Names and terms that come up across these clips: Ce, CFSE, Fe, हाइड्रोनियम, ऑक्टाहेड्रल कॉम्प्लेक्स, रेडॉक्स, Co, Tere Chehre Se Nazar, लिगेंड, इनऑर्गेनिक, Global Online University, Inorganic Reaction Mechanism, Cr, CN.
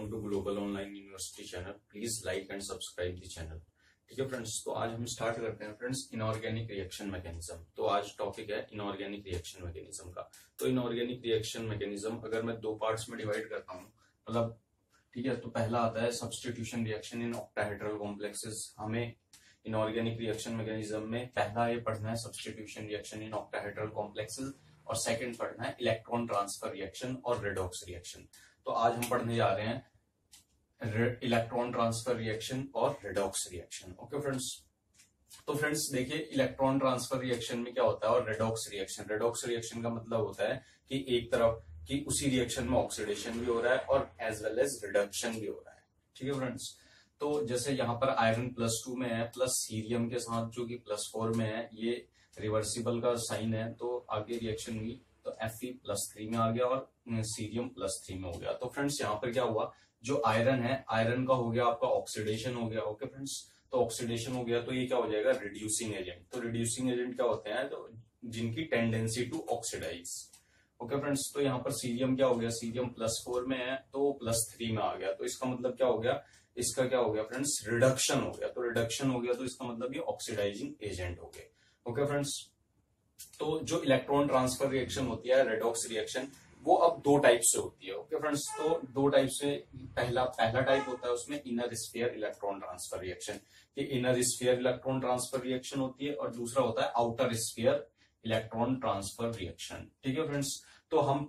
Welcome to global online university channel. Please like and subscribe the channel. ठीक है friends, तो आज हम स्टार्ट करते हैं फ्रेंड्स इनऑर्गेनिक रिएक्शन मैकेनिज्म। तो आज टॉपिक है इनऑर्गेनिक रिएक्शन मैकेनिज्म का। तो इनऑर्गेनिक रिएक्शन मैकेनिज्म अगर मैं दो पार्ट्स में डिवाइड करता हूँ, मतलब ठीक है, तो पहला आता है substitution reaction in octahedral complexes. हमें इनऑर्गेनिक रिएक्शन मैकेनिज्म में पहला ये पढ़ना है substitution reaction in octahedral complexes, और सेकंड पढ़ना है इलेक्ट्रॉन ट्रांसफर रिएक्शन और रेडॉक्स रिएक्शन। तो आज हम पढ़ने जा रहे हैं इलेक्ट्रॉन ट्रांसफर रिएक्शन और रेडॉक्स रिएक्शन। ओके फ्रेंड्स, तो फ्रेंड्स देखिए इलेक्ट्रॉन ट्रांसफर रिएक्शन में क्या होता है और रेडॉक्स रिएक्शन। रेडॉक्स रिएक्शन का मतलब होता है कि एक तरफ कि उसी रिएक्शन में ऑक्सीडेशन भी हो रहा है और एज वेल एज रिडक्शन भी हो रहा है। ठीक है फ्रेंड्स, तो जैसे यहाँ पर आयरन +2 में है प्लस सीरियम के साथ जो कि +4 में है, ये रिवर्सिबल का साइन है। तो आगे रिएक्शन हुई तो Fe +3 में आ गया और सीरियम +3 में हो गया। तो फ्रेंड्स यहाँ पर क्या हुआ, जो आयरन है, आयरन का हो गया आपका ऑक्सीडेशन हो गया। ओके फ्रेंड्स, तो ऑक्सीडेशन हो गया तो ये क्या हो जाएगा, रिड्यूसिंग एजेंट। तो रिड्यूसिंग एजेंट क्या होते हैं, तो जिनकी tendency to oxidise. Okay friends, तो यहाँ पर सीरियम क्या हो गया, सीरियम +4 में है तो +3 में आ गया। तो इसका मतलब क्या हो गया, इसका क्या हो गया फ्रेंड्स, रिडक्शन हो गया। तो रिडक्शन हो गया तो इसका मतलब ये ऑक्सीडाइजिंग एजेंट हो गए। ओके फ्रेंड्स, तो जो इलेक्ट्रॉन ट्रांसफर रिएक्शन होती है रेडॉक्स रिएक्शन, वो अब दो टाइप से होती है। ओके फ्रेंड्स, तो दो टाइप से पहला टाइप होता है उसमें inner sphere electron transfer reaction, कि inner sphere electron transfer reaction होती है, और दूसरा होता है outer sphere electron transfer reaction. ठीक है फ्रेंड्स, तो हम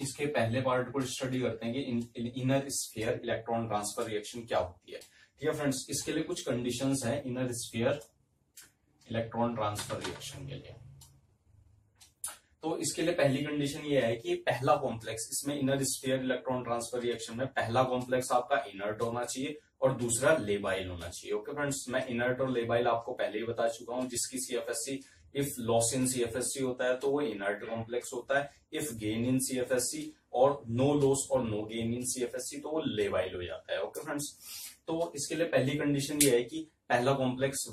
इसके पहले पार्ट को स्टडी करते हैं कि inner sphere electron transfer reaction क्या होती है। ठीक है फ्रेंड्स, इसके लिए कुछ कंडीशंस हैं inner sphere electron transfer reaction के लिए। तो इसके लिए पहली कंडीशन ये है कि पहला कॉम्प्लेक्स, इसमें inner sphere electron transfer reaction में पहला कॉम्प्लेक्स आपका इनर्ट होना चाहिए और दूसरा लेबाइल होना चाहिए। ओके फ्रेंड्स, मैं इनर्ट और लेबाइल आपको पहले ही बता चुका हूं। जिसकी CFSE if loss in CFSE होता है तो वो इनर्ट कॉम्प्लेक्स होता है, इफ गेन इन CFSE और नो लॉस और नो गेन इन CFSE तो वो लेबाइल हो जाता है। ओके फ्रेंड्स, तो इसके लिए पहली कंडीशन ये है कि पहला कॉम्प्लेक्स,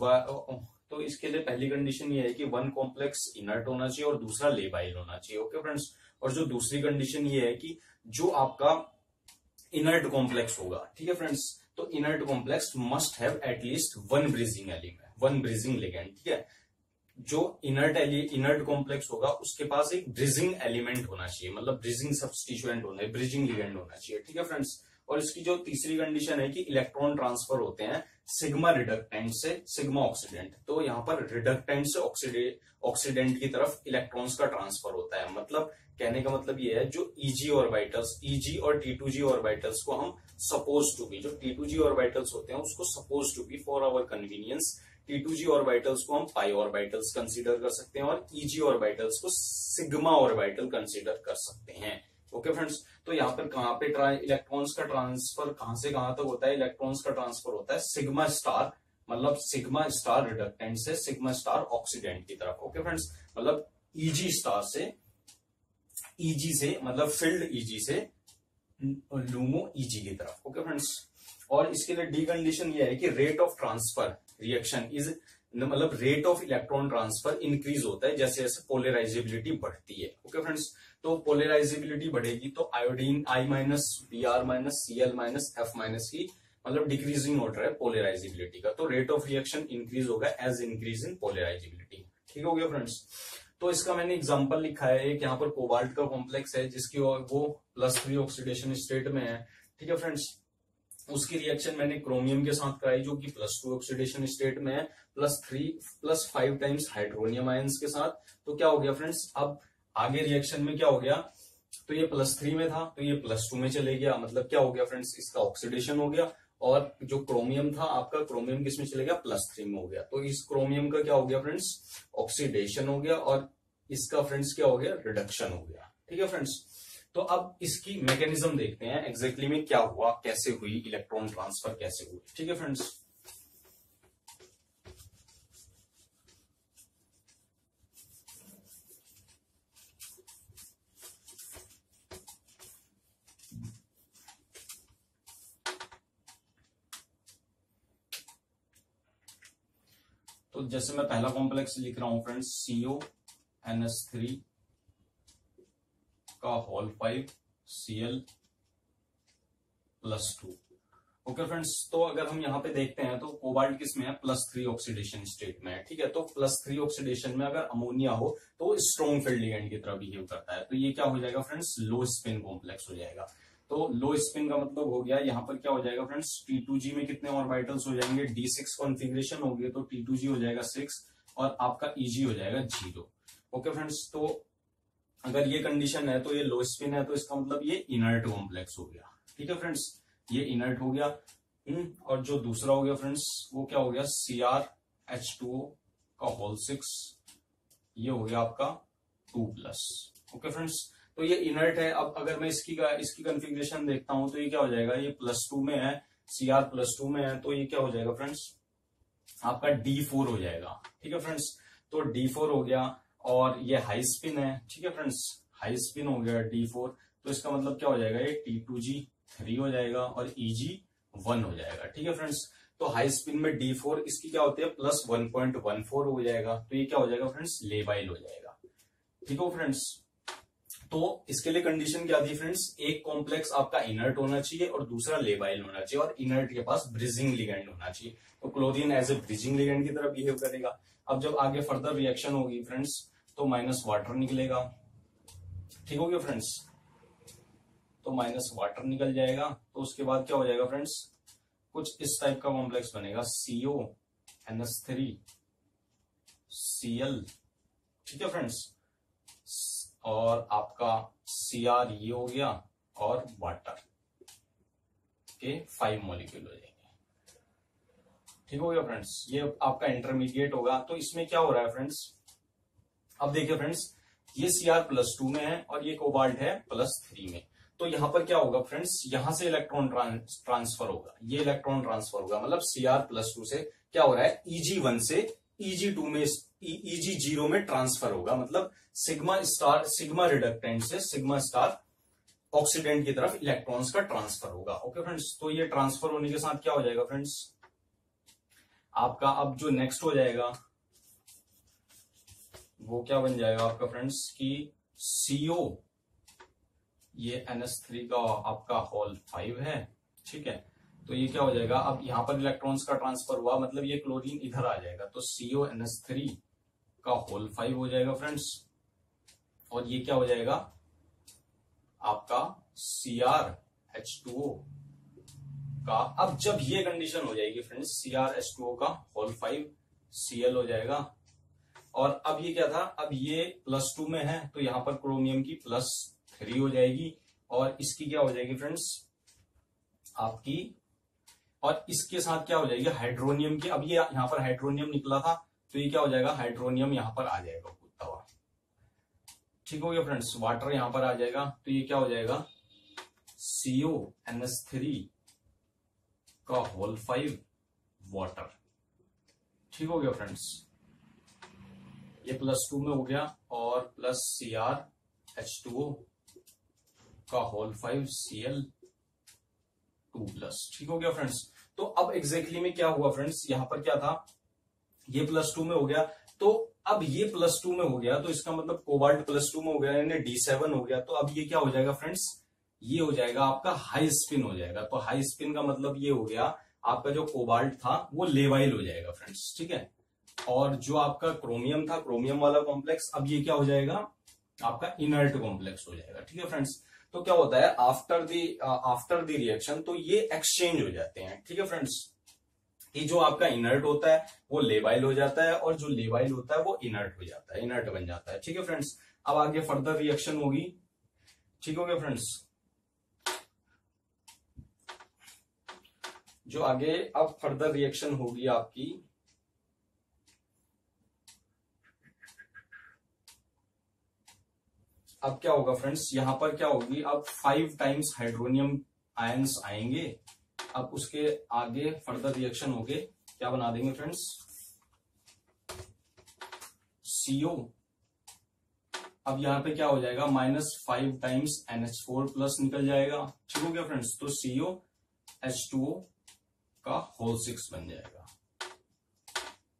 तो इसके लिए पहली कंडीशन ये है कि वन कॉम्प्लेक्स इनर्ट होना चाहिए और दूसरा लेबाइल होना चाहिए। ओके फ्रेंड्स, और जो दूसरी कंडीशन ये है कि जो आपका इनर्ट कॉम्प्लेक्स होगा, ठीक है फ्रेंड्स, तो inert complex must have at least one bridging element, one bridging लिगेंड। ठीक है, जो इनर्ट कॉम्प्लेक्स होगा उसके पास एक ब्रीजिंग एलिमेंट होना चाहिए, मतलब ब्रीजिंग सब्स्टिट्यूएंट होना है, ब्रीजिंग लिगेंड होना चाहिए। ठीक है फ्रेंड्स, और इसकी जो तीसरी कंडीशन है कि इलेक्ट्रॉन ट्रांसफर होते हैं सिग्मा रिडक्टेंट से सिग्मा ऑक्सीडेंट। तो यहाँ पर रिडक्टेंट से ऑक्सीडेंट की तरफ इलेक्ट्रॉन्स का ट्रांसफर होता है। मतलब कहने का मतलब ये है, जो ईजी ऑर्बिटल्स, ईजी और T2G ऑर्बिटल्स को हम सपोज टू बी, जो T2G ऑर्बिटल्स होते हैं उसको suppose to be for our convenience, T2G orbitals को हम पाई ऑर्बिटल्स कंसीडर कर सकते हैं और ईजी ऑर्बिटल्स को सिग्मा ऑर्बिटल कंसीडर कर सकते हैं। ओके फ्रेंड्स, तो यहाँ पर कहाँ पे इलेक्ट्रॉन्स का ट्रांसफर कहां से कहां तक होता है, इलेक्ट्रॉन्स का ट्रांसफर होता है सिग्मा स्टार, मतलब सिग्मा स्टार रिडक्टेंट से सिग्मा स्टार ऑक्सीडेंट की तरफ। ओके फ्रेंड्स, मतलब ईजी स्टार से, ईजी से मतलब फील्ड ईजी से लूमो ईजी की तरफ। ओके फ्रेंड्स, और इसके लिए डी कंडीशन यह है कि rate of transfer reaction is, मतलब rate of electron transfer increase होता है जैसे जैसे पोलराइजेबिलिटी बढ़ती है। ओके फ्रेंड्स, तो पोलराइजेबिलिटी बढ़ेगी तो आयोडीन I-Br-Cl-F- की मतलब डिक्रीजिंग ऑर्डर है पोलराइजेबिलिटी का, तो रेट ऑफ रिएक्शन इंक्रीज होगा एज इंक्रीज इन पोलराइजेबिलिटी। ठीक हो गया फ्रेंड्स, तो इसका मैंने एग्जांपल लिखा है, एक यहाँ पर कोबाल्ट का कॉम्प्लेक्स है जिसकी वो +3 ऑक्सीडेशन स्टेट में है। ठीक है फ्रेंड्स, उसकी रिएक्शन मैंने क्रोमियम के साथ कराई जो कि +2 ऑक्सीडेशन स्टेट में है, +5 टाइम्स हाइड्रोनियम आयंस के साथ। तो क्या हो गया फ्रेंड्स, अब आगे रिएक्शन में क्या हो गया, तो ये +3 में था तो ये +2 में चले गया। मतलब क्या हो गया फ्रेंड्स, इसका ऑक्सीडेशन हो गया और जो क्रोमियम था आपका, क्रोमियम किसमें चले गया, +3 में हो गया। तो इस क्रोमियम का क्या हो गया फ्रेंड्स, ऑक्सीडेशन हो गया और इसका फ्रेंड्स क्या हो गया, रिडक्शन हो गया। ठीक है फ्रेंड्स, तो अब इसकी मैकेनिज्म देखते हैं एग्जैक्टली में क्या हुआ, कैसे हुई, इलेक्ट्रॉन ट्रांसफर कैसे हुई। ठीक है फ्रेंड्स, तो जैसे मैं पहला कॉम्प्लेक्स लिख रहा हूं फ्रेंड्स, CO NH3 का होल 5 Cl +2. ओके फ्रेंड्स, तो अगर हम यहाँ पे देखते हैं तो कोबाल्ट किसमें है? +3 ऑक्सीडेशन स्टेट में है, ठीक है। तो +3 ऑक्सीडेशन में अगर अमोनिया हो तो स्ट्रॉन्ग फील्ड लिगेंड की तरह बिहेव करता है। तो ये क्या हो जाएगा फ्रेंड्स? लो स्पिन कॉम्प्लेक्स हो जाएगा। तो लो स्पिन का मतलब हो गया यहाँ पर क्या हो जाएगा फ्रेंड्स? T2G में कितने ऑर्बिटल्स हो जाएंगे? D6 कॉन्फिगरेशन हो गया, तो T2G हो जाएगा 6 और आपका EG हो जाएगा 0। ओके फ्रेंड्स, तो अगर ये कंडीशन है तो ये लो स्पिन है, तो इसका मतलब ये इनर्ट कॉम्प्लेक्स हो गया, ठीक है फ्रेंड्स, ये इनर्ट हो गया। और जो दूसरा हो गया फ्रेंड्स वो क्या हो गया? Cr H2O का होल 6, ये हो गया आपका 2+। ओके फ्रेंड्स, तो ये इनर्ट है। अब अगर मैं इसकी कॉन्फ़िगरेशन देखता हूं तो ये क्या हो जाएगा? ये +2 में है, Cr +2 में है, तो ये क्या हो जाएगा फ्रेंड्स? आपका D4 हो जाएगा, ठीक है फ्रेंड्स, तो D4 हो गया। और ये हाई स्पिन है, ठीक है फ्रेंड्स, हाई स्पिन हो गया D4, तो इसका मतलब क्या हो जाएगा? ये T2G 3 हो जाएगा और EG 1 हो जाएगा, ठीक है फ्रेंड्स। तो हाई स्पिन में D4 इसकी क्या होती है? +1.14 हो जाएगा, तो ये क्या हो जाएगा फ्रेंड्स? लेबाइल हो जाएगा, ठीक है फ्रेंड्स। तो इसके लिए कंडीशन क्या थी फ्रेंड्स? एक कॉम्प्लेक्स आपका इनर्ट होना चाहिए और दूसरा लेबाइल होना चाहिए, और इनर्ट के पास ब्रिजिंग लिगेंड होना चाहिए। तो chlorine as a bridging लिगेंड की तरह बिहेव करेगा। अब जब आगे फर्दर रिएक्शन होगी फ्रेंड्स तो माइनस वाटर निकलेगा, ठीक हो गया फ्रेंड्स, तो माइनस वाटर निकल जाएगा। तो उसके बाद क्या हो जाएगा फ्रेंड्स? कुछ इस टाइप का कॉम्प्लेक्स बनेगा, CO NH3 Cl, ठीक है फ्रेंड्स, और आपका Cr ये हो गया और वाटर के 5 मॉलिक्यूल हो जाएंगे, ठीक हो गया फ्रेंड्स। ये आपका इंटरमीडिएट होगा। तो इसमें क्या हो रहा है फ्रेंड्स? अब देखिए फ्रेंड्स, ये Cr +2 में है और ये कोबाल्ट है +3 में। तो यहां पर क्या होगा फ्रेंड्स? यहां से इलेक्ट्रॉन ट्रांसफर होगा, ये इलेक्ट्रॉन ट्रांसफर होगा, मतलब Cr +2 से क्या हो रहा है? EG1 से EG2 में, EG0 में ट्रांसफर होगा, मतलब सिग्मा रिडक्टेंट से सिग्मा स्टार ऑक्सीडेंट की तरफ इलेक्ट्रॉन्स का ट्रांसफर होगा। ओके फ्रेंड्स, तो ये ट्रांसफर होने के साथ क्या हो जाएगा फ्रेंड्स? आपका अब जो नेक्स्ट हो जाएगा वो क्या बन जाएगा आपका फ्रेंड्स? कि CO ये NH3 का आपका होल 5 है, ठीक है। तो ये क्या हो जाएगा? अब यहां पर इलेक्ट्रॉन्स का ट्रांसफर हुआ, मतलब ये क्लोरीन इधर आ जाएगा, तो CO NH3 का होल 5 हो जाएगा फ्रेंड्स। और ये क्या हो जाएगा आपका? Cr H2O का। अब जब ये कंडीशन हो जाएगी फ्रेंड्स, Cr H2O का होल 5 Cl हो जाएगा। और अब ये क्या था? अब ये +2 में है, तो यहां पर क्रोमियम की +3 हो जाएगी और इसकी क्या हो जाएगी फ्रेंड्स? आपकी, और इसके साथ क्या हो जाएगी? हाइड्रोनियम की। अब ये यहां पर हाइड्रोनियम निकला था, तो ये क्या हो जाएगा? हाइड्रोनियम यहां पर आ जाएगा कूदता हुआ, ठीक हो गया फ्रेंड्स। वाटर यहां पर आ जाएगा, तो ये क्या हो जाएगा? CO NH3 का होल 5 वाटर, ठीक हो गया फ्रेंड्स। ये +2 में हो गया और प्लस Cr H2O का होल 5 Cl 2+, ठीक हो गया फ्रेंड्स। तो अब एग्जैक्टली में क्या हुआ फ्रेंड्स? यहां पर क्या था? ये +2 में हो गया, तो अब ये +2 में हो गया, तो इसका मतलब कोबाल्ट +2 में हो गया, यानी D7 हो गया। तो अब ये क्या हो जाएगा फ्रेंड्स? ये हो जाएगा आपका हाई स्पिन हो जाएगा। तो हाई स्पिन का मतलब ये हो गया आपका जो कोबाल्ट था वो लेवाइल हो जाएगा फ्रेंड्स, ठीक है। और जो आपका क्रोमियम था, क्रोमियम वाला कॉम्प्लेक्स, अब ये क्या हो जाएगा? आपका इनर्ट कॉम्प्लेक्स हो जाएगा, ठीक है फ्रेंड्स। तो क्या होता है आफ्टर द रिएक्शन, तो ये एक्सचेंज हो जाते हैं, ठीक है फ्रेंड्स, कि जो आपका इनर्ट होता है वो लेबाइल हो जाता है और जो लेबाइल होता है वो इनर्ट हो जाता है, इनर्ट बन जाता है, ठीक है फ्रेंड्स। अब आगे फर्दर रिएक्शन होगी, ठीक हो गया फ्रेंड्स। जो आगे अब फर्दर रिएक्शन होगी आपकी, अब क्या होगा फ्रेंड्स? यहां पर क्या होगी? अब 5 टाइम्स हाइड्रोनियम आयंस आएंगे। अब उसके आगे फर्दर रिएक्शन होके क्या बना देंगे फ्रेंड्स? CO, अब यहां पे क्या हो जाएगा? -5 टाइम्स NH4 प्लस निकल जाएगा, ठीक हो गया फ्रेंड्स। तो CO H2O का होल 6 बन जाएगा,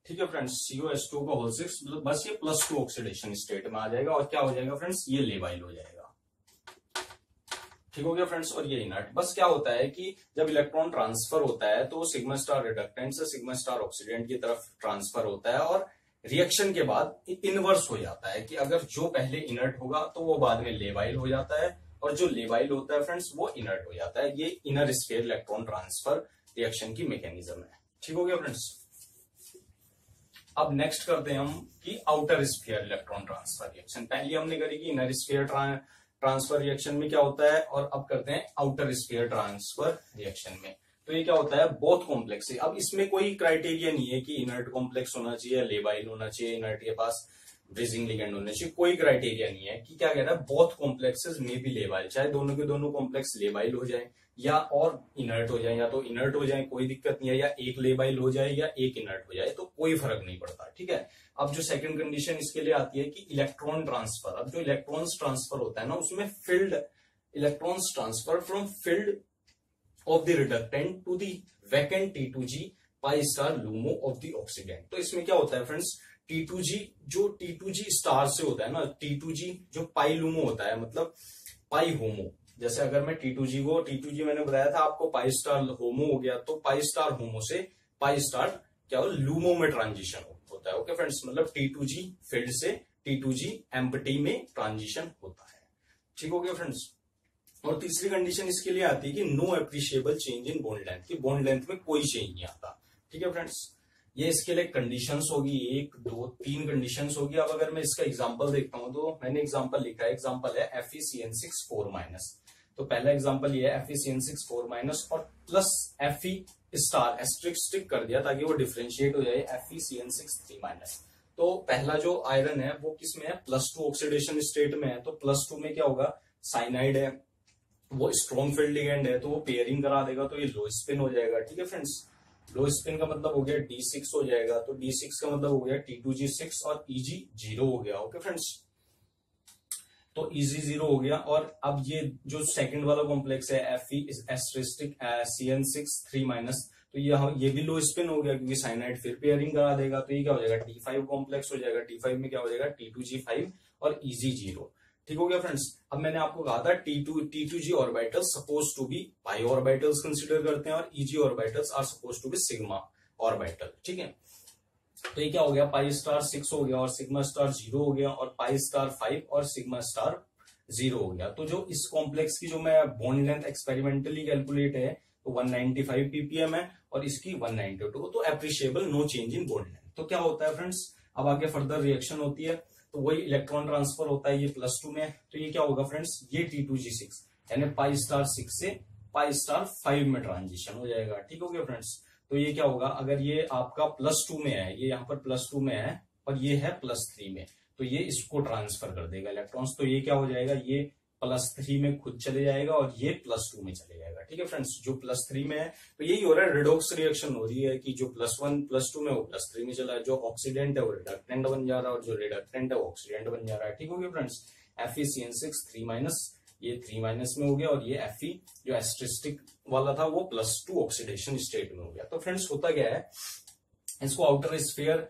ठीक है फ्रेंड्स, CO H2O का होल 6, मतलब बस ये +2 ऑक्सीडेशन स्टेट में आ जाएगा और क्या हो जाएगा फ्रेंड्स? ये लेबाइल हो जाएगा, ठीक हो गया फ्रेंड्स। और ये इनर्ट, बस क्या होता है कि जब इलेक्ट्रॉन ट्रांसफर होता है तो सिग्मा स्टार रिडक्टेंट से सिग्मा स्टार ऑक्सीडेंट की तरफ ट्रांसफर होता है और रिएक्शन के बाद इनवर्स हो जाता है कि अगर जो पहले इनर्ट होगा तो वो बाद में लेवाइल हो जाता है और जो लेवाइल होता है फ्रेंड्स वो इनर्ट हो जाता है। ये inner sphere electron transfer reaction की मैकेनिज्म है। ठीक हो गया फ्रेंड्स। अब नेक्स्ट करते हैं हम कि outer sphere electron transfer reaction. पहले हमने करी कि इनर स्फीयर ट्रांसफर रिएक्शन में क्या होता है और अब करते हैं आउटर स्फीयर ट्रांसफर रिएक्शन में। तो ये क्या होता है, बोथ कॉम्प्लेक्स है। अब इसमें कोई क्राइटेरिया नहीं है कि इनर्ट कॉम्प्लेक्स होना चाहिए, लेवाइल होना चाहिए, इनर्ट के पास ब्रिजिंग लिगेंड होने चाहिए, कोई क्राइटेरिया नहीं है कि क्या कह रहा है बोथ कॉम्प्लेक्सेस में भी लेवाइल, चाहे दोनों के दोनों कॉम्प्लेक्स लेवाइल हो जाए या और इनर्ट हो जाए, या तो इनर्ट हो जाए कोई दिक्कत नहीं है, या एक लेवाइल हो जाए या एक इनर्ट हो जाए तो कोई फर्क नहीं पड़ता। ठीक है। अब जो सेकंड कंडीशन इसके लिए आती है कि इलेक्ट्रॉन ट्रांसफर। अब जो इलेक्ट्रॉन्स ट्रांसफर होता है ना उसमें filled, electrons transfer from filled of the reductant to the vacant T2G pi star LUMO of the oxidant. तो इसमें क्या होता है फ्रेंड्स, T2G जो T2G स्टार से होता है ना, T2G जो पाई लूमो होता है मतलब पाई होमो, जैसे अगर मैं T2G मैंने बताया था आपको पाई स्टार होमो हो गया, तो पाई स्टार होमो से पाई स्टार क्या हो लूमो में ट्रांजिशन होता है। ओके फ्रेंड्स, मतलब T2G फील्ड से T2G एम्पटी में ट्रांजिशन होता है। ठीक हो गया फ्रेंड्स। और तीसरी कंडीशन इसके लिए आती है कि no appreciable change in bond length, की बॉन्ड लेंथ में कोई चेंज नहीं आता। ठीक है फ्रेंड्स, ये इसके लिए कंडीशंस होगी, 1, 2, 3 कंडीशंस होगी। अब अगर मैं इसका एग्जांपल देखता हूं तो मैंने एग्जांपल लिखा है, एग्जांपल है FeCN6 4-। तो पहला एग्जांपल ये है FeCN6 4- और प्लस Fe स्टार एस्ट्रिक कर दिया ताकि वो डिफरेंशिएट हो जाए, FeCN6 3-। तो पहला जो आयरन है वो किस में है, +2 ऑक्सीडेशन स्टेट में है, तो +2 में क्या होगा, साइनाइड है, वो स्ट्रॉन्ग फील्ड लिगेंड है, तो वो पेयरिंग करा देगा तो ये लो स्पिन हो जाएगा। ठीक है फ्रेंड्स, लो स्पिन का मतलब हो गया D6 हो जाएगा, तो D6 का मतलब हो गया T2G6 और Eg0 हो गया। ओके फ्रेंड्स, तो Eg0 हो गया। और अब ये जो सेकंड वाला कॉम्प्लेक्स है FeCN6 3-, तो ये भी लो स्पिन हो गया क्योंकि साइनाइड फिर पेयरिंग करा देगा, तो ये क्या हो जाएगा T5 कॉम्प्लेक्स हो जाएगा। T5 में क्या हो जाएगा T2G5 और Eg0। ठीक हो गया फ्रेंड्स। अब मैंने आपको कहा था T2G orbitals suppose to be pi orbitals consider करते हैं और Eg orbitals are suppose to be sigma orbital. ठीक है, तो ये क्या हो गया, Pi star 6 हो गया और Sigma star 0 हो गया और Pi star 5 और Sigma star 0 हो गया। तो जो इस कॉम्प्लेक्स की जो मैं बॉन्ड लेंथ एक्सपेरिमेंटली कैलकुलेट है तो 195 ppm है और इसकी 192, तो appreciable no change in bond length. तो क्या होता है फ्रेंड्स, अब आगे फर्दर रिएक्शन होती है तो वही इलेक्ट्रॉन ट्रांसफर होता है, ये +2 में, तो ये क्या होगा फ्रेंड्स, ये T2G6 यानी Pi star 6 से Pi star 5 में ट्रांजिशन हो जाएगा। ठीक हो गया फ्रेंड्स। तो ये क्या होगा, अगर ये आपका +2 में है, ये यहाँ पर +2 में है और ये है +3 में, तो ये इसको ट्रांसफर कर देगा इलेक्ट्रॉन्स, तो ये क्या हो जाएगा, ये +3 में खुद चले जाएगा और ये +2 में चले जाएगा। ठीक है फ्रेंड्स, जो +3 में है तो यही हो रहा है, रिडॉक्स रिएक्शन हो रही है कि जो +1 +2 में वो +3 में चला है, जो ऑक्सीडेंट है वो रिडक्टेंट बन जा रहा है और जो रिडक्टेंट है वो ऑक्सीडेंट बन जा रहा है। ठीक हो गया फ्रेंड्स। FeCN6 3-, ये 3- में हो गया और ये Fe जो एस्ट्रिस्टिक वाला था वो +2 ऑक्सीडेशन स्टेट में हो गया। तो फ्रेंड्स होता क्या है, इसको outer sphere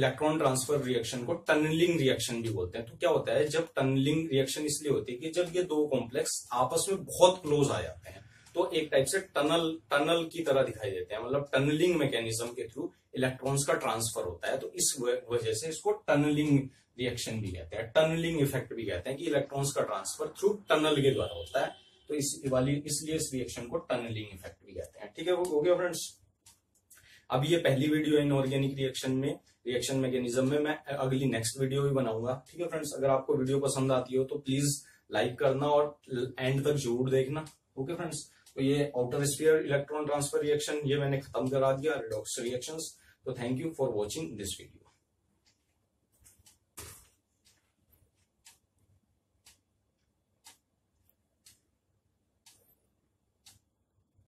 electron transfer reaction को टनलिंग रिएक्शन भी बोलते हैं। तो क्या होता है, जब टनलिंग रिएक्शन इसलिए होती है कि जब ये दो कॉम्प्लेक्स आपस में बहुत क्लोज आ जाते हैं तो एक टाइप से टनल की तरह दिखाई देते हैं, मतलब टनलिंग मैकेनिज्म के थ्रू इलेक्ट्रॉन्स का ट्रांसफर होता है, तो इस वजह से इसको टनलिंग रिएक्शन भी कहते हैं, टनलिंग इफेक्ट भी कहते हैं कि इलेक्ट्रॉन्स का ट्रांसफर थ्रू टनल के द्वारा होता है, तो इसलिए इस रिएक्शन को टनलिंग इफेक्ट भी कहते हैं। ठीक है, हो गया फ्रेंड्स। अभी ये पहली वीडियो है इनऑर्गेनिक रिएक्शन में, रिएक्शन मैकेनिज्म में। मैं अगली नेक्स्ट वीडियो भी बनाऊंगा। ठीक है फ्रेंड्स, अगर आपको वीडियो पसंद आती हो तो प्लीज लाइक करना और एंड तक जरूर देखना। ओके फ्रेंड्स, तो ये outer sphere electron transfer reaction ये मैंने खत्म करा दिया, रिडॉक्स रिएक्शंस। तो thank you for watching this video.